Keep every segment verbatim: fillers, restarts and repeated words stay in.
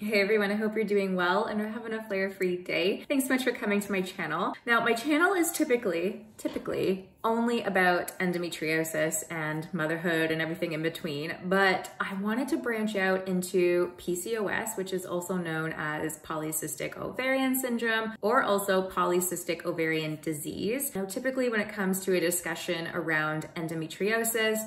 Hey everyone, I hope you're doing well and are having a flare-free day. Thanks so much for coming to my channel. Now, my channel is typically, typically, only about endometriosis and motherhood and everything in between, but I wanted to branch out into P C O S, which is also known as polycystic ovarian syndrome or also polycystic ovarian disease. Now, typically when it comes to a discussion around endometriosis,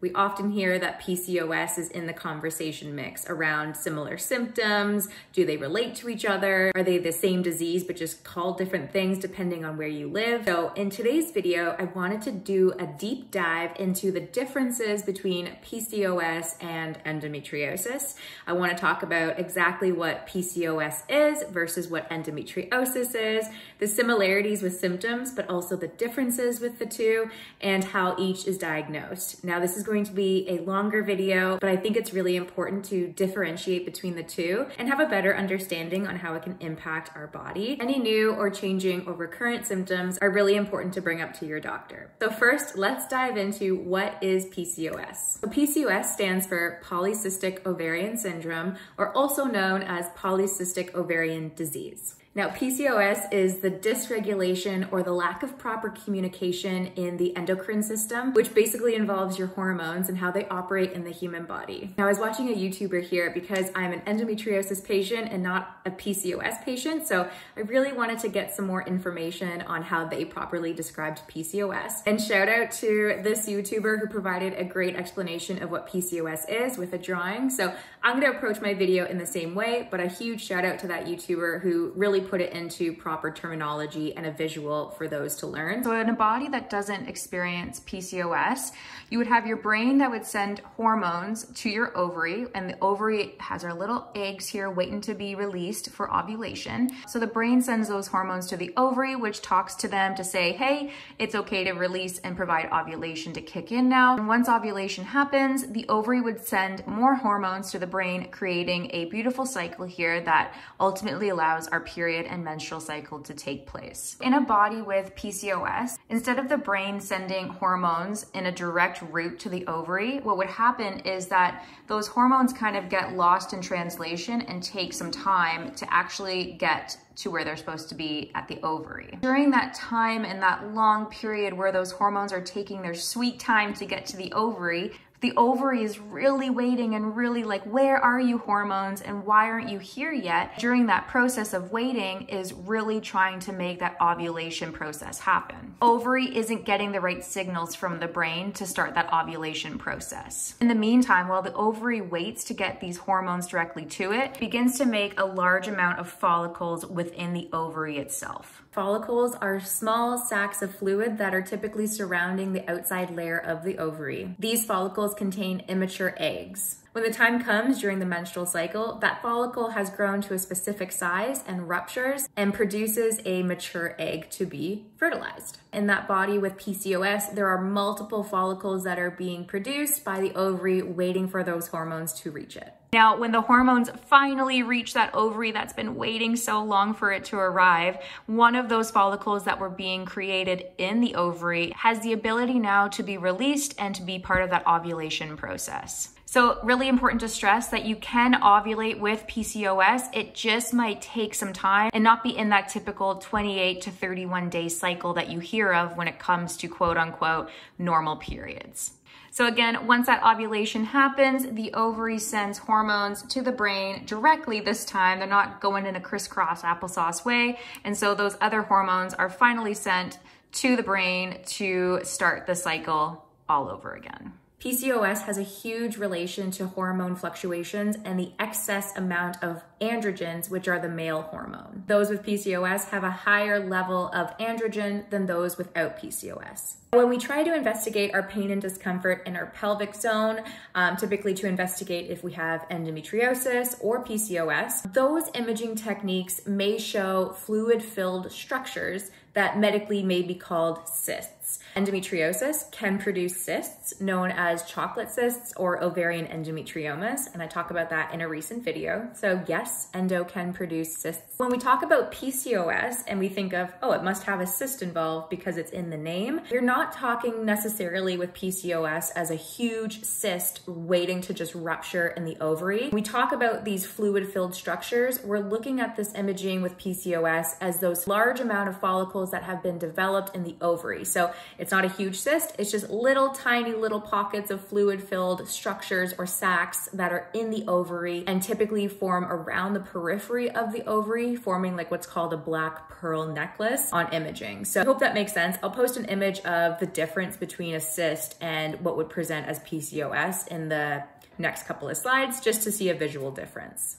we often hear that P C O S is in the conversation mix around similar symptoms. Do they relate to each other? Are they the same disease but just called different things depending on where you live? So in today's video, I wanted to do a deep dive into the differences between P C O S and endometriosis. I want to talk about exactly what P C O S is versus what endometriosis is, the similarities with symptoms, but also the differences with the two, and how each is diagnosed. Now, this is going to be a longer video, but I think it's really important to differentiate between the two and have a better understanding on how it can impact our body. Any new or changing or recurrent symptoms are really important to bring up to your doctor. So first, let's dive into what is P C O S. So P C O S stands for polycystic ovarian syndrome, or also known as polycystic ovarian disease. Now, P C O S is the dysregulation or the lack of proper communication in the endocrine system, which basically involves your hormones and how they operate in the human body. Now, I was watching a YouTuber here because I'm an endometriosis patient and not a P C O S patient, so I really wanted to get some more information on how they properly described P C O S. And shout out to this YouTuber who provided a great explanation of what P C O S is with a drawing. So I'm gonna approach my video in the same way, but a huge shout out to that YouTuber who really put it into proper terminology and a visual for those to learn. So in a body that doesn't experience P C O S, you would have your brain that would send hormones to your ovary, and the ovary has our little eggs here waiting to be released for ovulation. So the brain sends those hormones to the ovary, which talks to them to say, hey, it's okay to release and provide ovulation to kick in now. And once ovulation happens, the ovary would send more hormones to the brain, creating a beautiful cycle here that ultimately allows our period and menstrual cycle to take place. In a body with P C O S, instead of the brain sending hormones in a direct route to the ovary, what would happen is that those hormones kind of get lost in translation and take some time to actually get to where they're supposed to be at the ovary. During that time and that long period where those hormones are taking their sweet time to get to the ovary, the ovary is really waiting and really like, where are you, hormones, and why aren't you here yet? During that process of waiting is really trying to make that ovulation process happen. Ovary isn't getting the right signals from the brain to start that ovulation process. In the meantime, while the ovary waits to get these hormones directly to it, it begins to make a large amount of follicles within the ovary itself. Follicles are small sacs of fluid that are typically surrounding the outside layer of the ovary. These follicles contain immature eggs. When the time comes during the menstrual cycle, that follicle has grown to a specific size and ruptures and produces a mature egg to be fertilized. In that body with P C O S, there are multiple follicles that are being produced by the ovary waiting for those hormones to reach it. Now, when the hormones finally reach that ovary that's been waiting so long for it to arrive, one of those follicles that were being created in the ovary has the ability now to be released and to be part of that ovulation process. So really important to stress that you can ovulate with P C O S. It just might take some time and not be in that typical twenty-eight to thirty-one day cycle that you hear of when it comes to quote unquote normal periods. So again, once that ovulation happens, the ovary sends hormones to the brain directly this time. They're not going in a crisscross applesauce way. And so those other hormones are finally sent to the brain to start the cycle all over again. P C O S has a huge relation to hormone fluctuations and the excess amount of androgens, which are the male hormone. Those with P C O S have a higher level of androgen than those without P C O S. When we try to investigate our pain and discomfort in our pelvic zone, um, typically to investigate if we have endometriosis or P C O S, those imaging techniques may show fluid-filled structures that medically may be called cysts. cysts. Endometriosis can produce cysts known as chocolate cysts or ovarian endometriomas, and I talk about that in a recent video. So yes, endo can produce cysts. When we talk about P C O S and we think of, oh, it must have a cyst involved because it's in the name, you're not talking necessarily with P C O S as a huge cyst waiting to just rupture in the ovary. When we talk about these fluid-filled structures, we're looking at this imaging with P C O S as those large amount of follicles that have been developed in the ovary. So it's not a huge cyst, it's just little tiny little pockets of fluid-filled structures or sacs that are in the ovary and typically form around the periphery of the ovary, forming like what's called a black pearl necklace on imaging. So I hope that makes sense. I'll post an image of the difference between a cyst and what would present as P C O S in the next couple of slides, just to see a visual difference.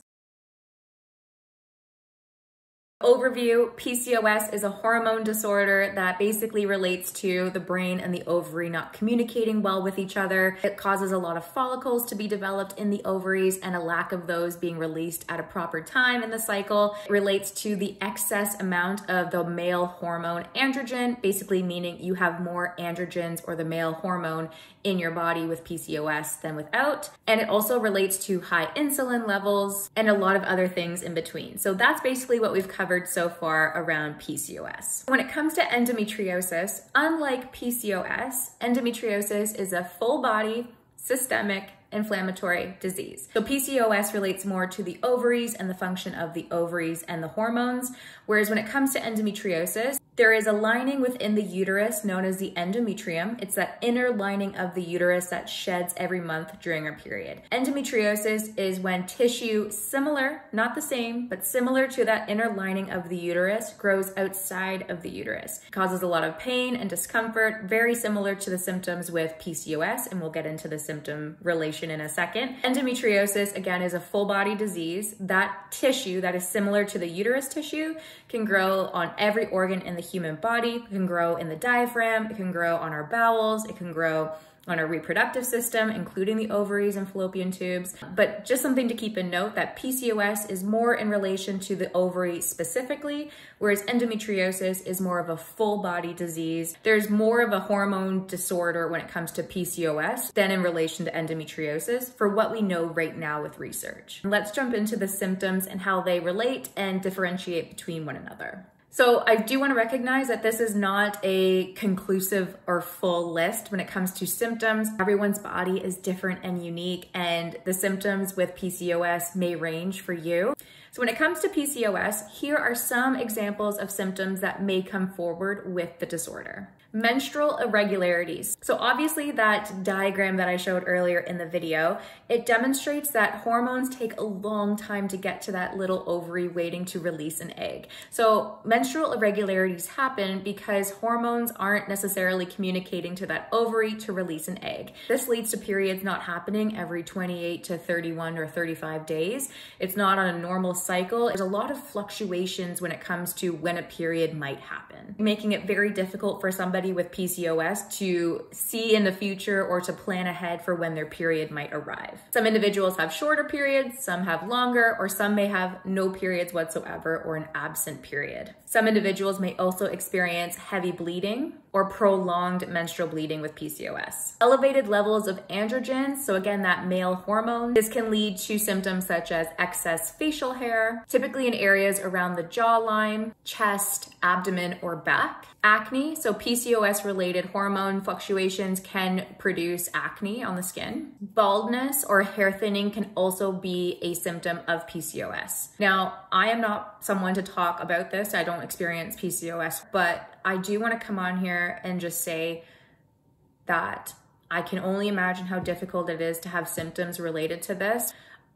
Overview, P C O S is a hormone disorder that basically relates to the brain and the ovary not communicating well with each other. It causes a lot of follicles to be developed in the ovaries and a lack of those being released at a proper time in the cycle. It relates to the excess amount of the male hormone androgen, basically meaning you have more androgens or the male hormone in your body with P C O S than without. And it also relates to high insulin levels and a lot of other things in between. So that's basically what we've covered so far around P C O S. When it comes to endometriosis, unlike P C O S, endometriosis is a full-body, systemic, inflammatory disease. So P C O S relates more to the ovaries and the function of the ovaries and the hormones, whereas when it comes to endometriosis, there is a lining within the uterus known as the endometrium. It's that inner lining of the uterus that sheds every month during our period. Endometriosis is when tissue similar, not the same, but similar to that inner lining of the uterus grows outside of the uterus. It causes a lot of pain and discomfort, very similar to the symptoms with P C O S, and we'll get into the symptom relation in a second. Endometriosis, again, is a full body disease. That tissue that is similar to the uterus tissue can grow on every organ in the human body. It can grow in the diaphragm, it can grow on our bowels, it can grow on our reproductive system, including the ovaries and fallopian tubes. But just something to keep in note that P C O S is more in relation to the ovary specifically, whereas endometriosis is more of a full body disease. There's more of a hormone disorder when it comes to P C O S than in relation to endometriosis for what we know right now with research. Let's jump into the symptoms and how they relate and differentiate between one another. So I do want to recognize that this is not a conclusive or full list when it comes to symptoms. Everyone's body is different and unique, and the symptoms with P C O S may range for you. So when it comes to P C O S, here are some examples of symptoms that may come forward with the disorder. Menstrual irregularities. So obviously that diagram that I showed earlier in the video, it demonstrates that hormones take a long time to get to that little ovary waiting to release an egg. So menstrual irregularities happen because hormones aren't necessarily communicating to that ovary to release an egg. This leads to periods not happening every twenty-eight to thirty-one or thirty-five days. It's not on a normal cycle. There's a lot of fluctuations when it comes to when a period might happen, making it very difficult for somebody with P C O S to see in the future or to plan ahead for when their period might arrive. Some individuals have shorter periods, some have longer, or some may have no periods whatsoever or an absent period. Some individuals may also experience heavy bleeding or prolonged menstrual bleeding with P C O S. Elevated levels of androgens, so again, that male hormone. This can lead to symptoms such as excess facial hair, typically in areas around the jawline, chest, abdomen, or back. Acne, so P C O S-related hormone fluctuations can produce acne on the skin. Baldness or hair thinning can also be a symptom of P C O S. Now, I am not someone to talk about this. I don't experience P C O S, but I do want to come on here and just say that I can only imagine how difficult it is to have symptoms related to this.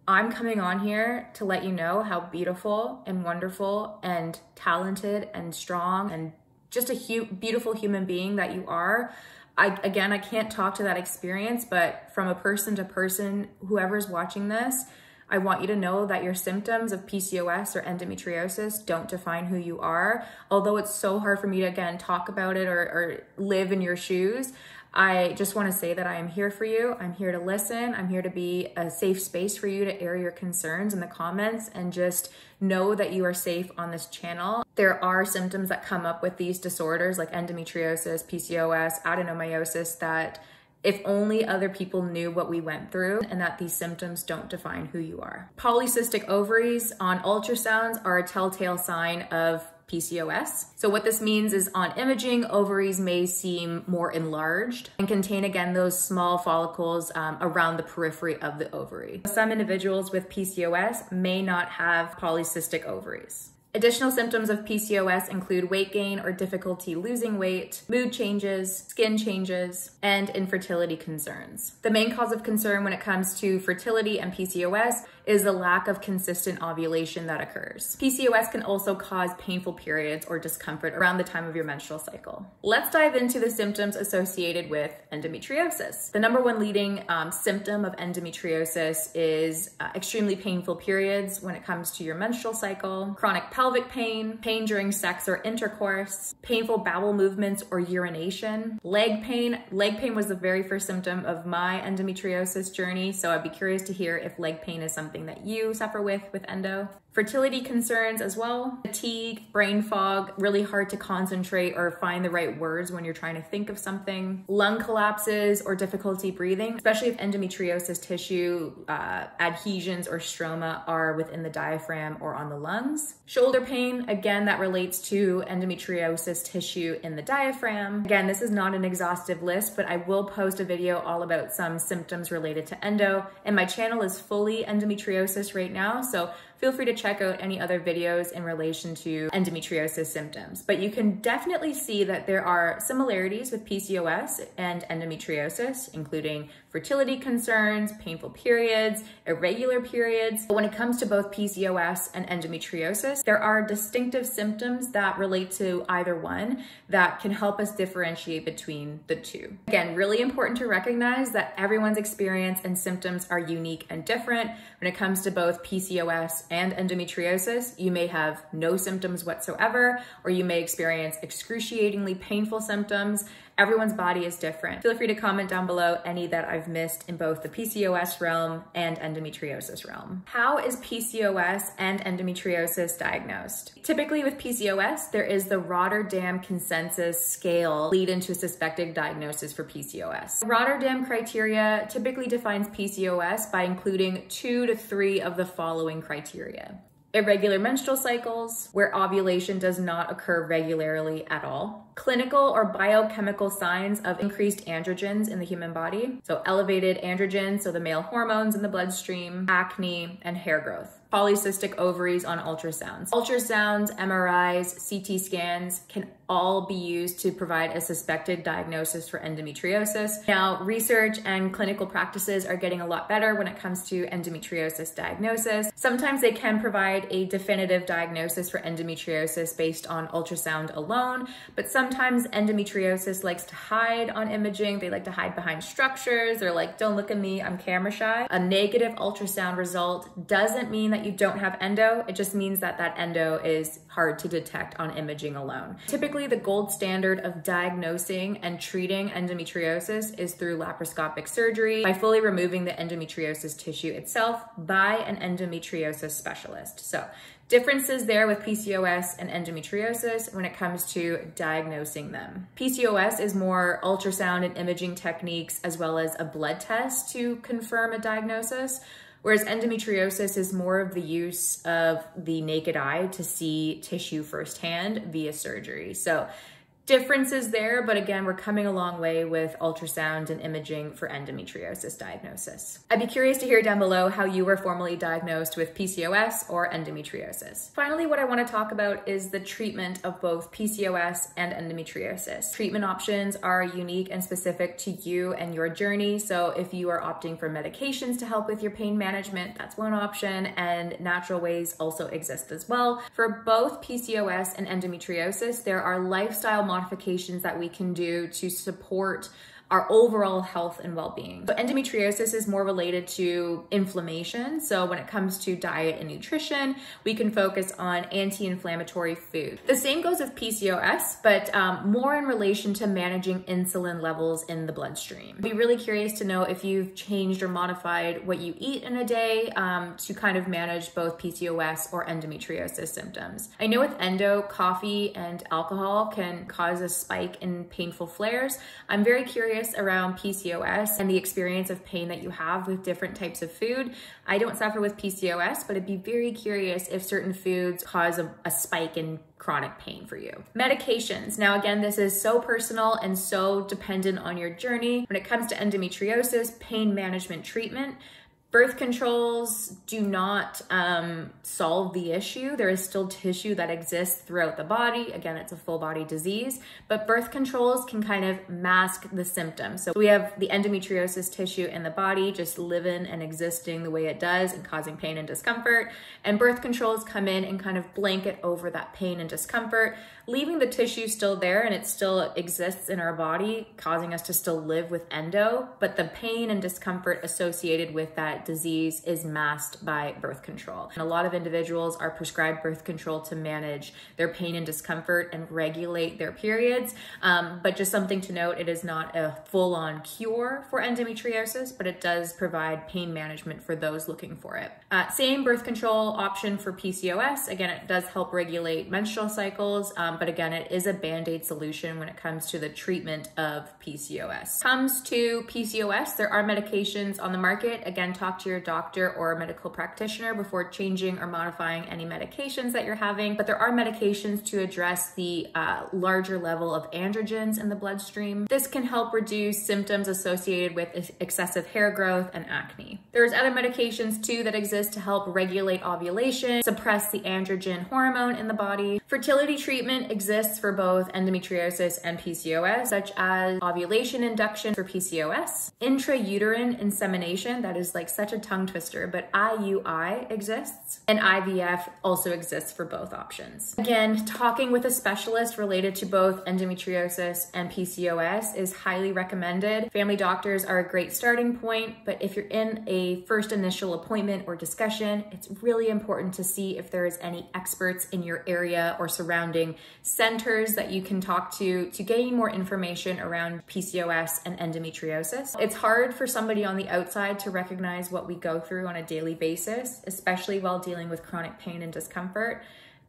I'm coming on here to let you know how beautiful and wonderful and talented and strong and just a hu- beautiful human being that you are. I, again, I can't talk to that experience, but from a person to person, whoever's watching this, I want you to know that your symptoms of P C O S or endometriosis don't define who you are. Although it's so hard for me to, again, talk about it or, or live in your shoes, I just want to say that I am here for you. I'm here to listen. I'm here to be a safe space for you to air your concerns in the comments, and just know that you are safe on this channel. There are symptoms that come up with these disorders like endometriosis, P C O S, adenomyosis, that if only other people knew what we went through, and that these symptoms don't define who you are. Polycystic ovaries on ultrasounds are a telltale sign of P C O S. So what this means is on imaging, ovaries may seem more enlarged and contain, again, those small follicles um, around the periphery of the ovary. Some individuals with P C O S may not have polycystic ovaries. Additional symptoms of P C O S include weight gain or difficulty losing weight, mood changes, skin changes, and infertility concerns. The main cause of concern when it comes to fertility and P C O S is the lack of consistent ovulation that occurs. P C O S can also cause painful periods or discomfort around the time of your menstrual cycle. Let's dive into the symptoms associated with endometriosis. The number one leading um, symptom of endometriosis is uh, extremely painful periods when it comes to your menstrual cycle, chronic pelvic pelvic pain, pain during sex or intercourse, painful bowel movements or urination, leg pain. Leg pain was the very first symptom of my endometriosis journey, so I'd be curious to hear if leg pain is something that you suffer with with endo. Fertility concerns as well, fatigue, brain fog, really hard to concentrate or find the right words when you're trying to think of something, lung collapses or difficulty breathing, especially if endometriosis tissue uh, adhesions or stroma are within the diaphragm or on the lungs. Shoulder pain, again, that relates to endometriosis tissue in the diaphragm. Again, this is not an exhaustive list, but I will post a video all about some symptoms related to endo, and my channel is fully endometriosis right now, so feel free to check out any other videos in relation to endometriosis symptoms. But you can definitely see that there are similarities with P C O S and endometriosis, including fertility concerns, painful periods, irregular periods. But when it comes to both P C O S and endometriosis, there are distinctive symptoms that relate to either one that can help us differentiate between the two. Again, really important to recognize that everyone's experience and symptoms are unique and different. When it comes to both P C O S and endometriosis, you may have no symptoms whatsoever, or you may experience excruciatingly painful symptoms. Everyone's body is different. Feel free to comment down below any that I've missed in both the P C O S realm and endometriosis realm. How is P C O S and endometriosis diagnosed? Typically with P C O S, there is the Rotterdam consensus scale lead into suspected diagnosis for P C O S. Rotterdam criteria typically defines P C O S by including two to three of the following criteria. Irregular menstrual cycles, where ovulation does not occur regularly at all. Clinical or biochemical signs of increased androgens in the human body. So elevated androgens, so the male hormones in the bloodstream, acne, and hair growth. Polycystic ovaries on ultrasounds. Ultrasounds, M R Is, C T scans can all be used to provide a suspected diagnosis for endometriosis. Now, research and clinical practices are getting a lot better when it comes to endometriosis diagnosis. Sometimes they can provide a definitive diagnosis for endometriosis based on ultrasound alone, but sometimes endometriosis likes to hide on imaging. They like to hide behind structures. They're like, don't look at me, I'm camera shy. A negative ultrasound result doesn't mean that you don't have endo. It just means that that endo is hard to detect on imaging alone. Typically, the gold standard of diagnosing and treating endometriosis is through laparoscopic surgery by fully removing the endometriosis tissue itself by an endometriosis specialist. So differences there with P C O S and endometriosis when it comes to diagnosing them. P C O S is more ultrasound and imaging techniques, as well as a blood test to confirm a diagnosis. Whereas endometriosis is more of the use of the naked eye to see tissue firsthand via surgery. So differences there, but again, we're coming a long way with ultrasound and imaging for endometriosis diagnosis. I'd be curious to hear down below how you were formally diagnosed with P C O S or endometriosis. Finally, what I want to talk about is the treatment of both P C O S and endometriosis. Treatment options are unique and specific to you and your journey. So if you are opting for medications to help with your pain management, that's one option, and natural ways also exist as well. For both P C O S and endometriosis, there are lifestyle modifications that we can do to support our overall health and well-being. So endometriosis is more related to inflammation. So when it comes to diet and nutrition, we can focus on anti-inflammatory food. The same goes with P C O S, but um, more in relation to managing insulin levels in the bloodstream. I'd be really curious to know if you've changed or modified what you eat in a day um, to kind of manage both P C O S or endometriosis symptoms. I know with endo, coffee and alcohol can cause a spike in painful flares. I'm very curious around P C O S and the experience of pain that you have with different types of food. I don't suffer with P C O S, but I'd be very curious if certain foods cause a, a spike in chronic pain for you. Medications. Now, again, this is so personal and so dependent on your journey. When it comes to endometriosis, pain management treatment, birth controls do not um, solve the issue. There is still tissue that exists throughout the body. Again, it's a full body disease, but birth controls can kind of mask the symptoms. So we have the endometriosis tissue in the body just living and existing the way it does and causing pain and discomfort. And birth controls come in and kind of blanket over that pain and discomfort, leaving the tissue still there and it still exists in our body, causing us to still live with endo, but the pain and discomfort associated with that disease is masked by birth control. And a lot of individuals are prescribed birth control to manage their pain and discomfort and regulate their periods. Um, but just something to note, it is not a full-on cure for endometriosis, but it does provide pain management for those looking for it. Uh, same birth control option for P C O S. Again, it does help regulate menstrual cycles, um, but again, it is a band-aid solution when it comes to the treatment of P C O S. Comes to P C O S, there are medications on the market. Again, talk to your doctor or medical practitioner before changing or modifying any medications that you're having. But there are medications to address the uh, larger level of androgens in the bloodstream. This can help reduce symptoms associated with excessive hair growth and acne. There's other medications too that exist to help regulate ovulation, suppress the androgen hormone in the body. Fertility treatment exists for both endometriosis and P C O S, such as ovulation induction for P C O S, intrauterine insemination, that is like such a tongue twister, but I U I exists and I V F also exists for both options. Again, talking with a specialist related to both endometriosis and P C O S is highly recommended. Family doctors are a great starting point, but if you're in a first initial appointment or discussion, it's really important to see if there is any experts in your area or surrounding centers that you can talk to to gain more information around P C O S and endometriosis. It's hard for somebody on the outside to recognize what we go through on a daily basis, especially while dealing with chronic pain and discomfort.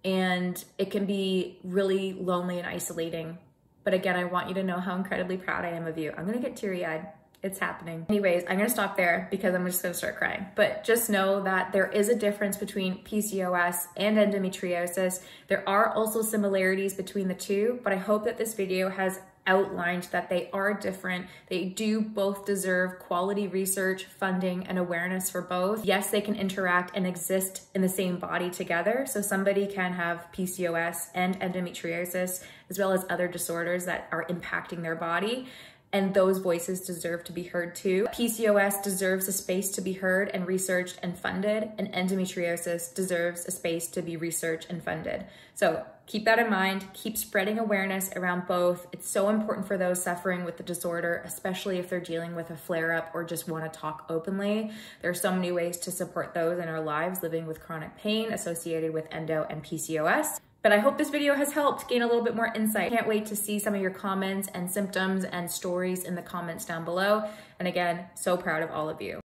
And it can be really lonely and isolating. But again, I want you to know how incredibly proud I am of you. I'm gonna get teary-eyed. It's happening. Anyways, I'm gonna stop there because I'm just gonna start crying. But just know that there is a difference between P C O S and endometriosis. There are also similarities between the two, but I hope that this video has outlined that they are different. They do both deserve quality research, funding, and awareness for both. Yes, they can interact and exist in the same body together. So somebody can have P C O S and endometriosis, as well as other disorders that are impacting their body. And those voices deserve to be heard too. P C O S deserves a space to be heard and researched and funded, and endometriosis deserves a space to be researched and funded. So keep that in mind, keep spreading awareness around both. It's so important for those suffering with the disorder, especially if they're dealing with a flare-up or just want to talk openly. There are so many ways to support those in our lives living with chronic pain associated with endo and P C O S. But I hope this video has helped gain a little bit more insight. Can't wait to see some of your comments and symptoms and stories in the comments down below. And again, so proud of all of you.